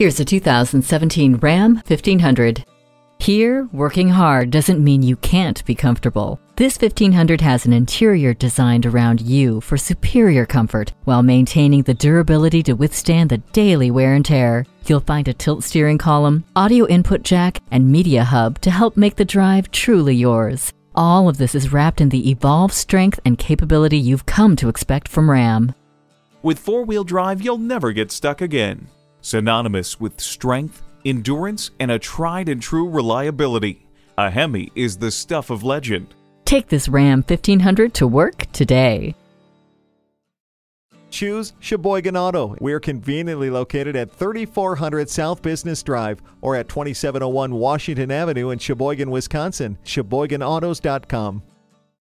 Here's a 2017 Ram 1500. Here, working hard doesn't mean you can't be comfortable. This 1500 has an interior designed around you for superior comfort while maintaining the durability to withstand the daily wear and tear. You'll find a tilt steering column, audio input jack, and media hub to help make the drive truly yours. All of this is wrapped in the evolved strength and capability you've come to expect from Ram. With four-wheel drive, you'll never get stuck again. Synonymous with strength, endurance, and a tried and true reliability, a Hemi is the stuff of legend. Take this Ram 1500 to work today. Choose Sheboygan Auto. We're conveniently located at 3400 South Business Drive or at 2701 Washington Avenue in Sheboygan, Wisconsin. SheboyganAutos.com.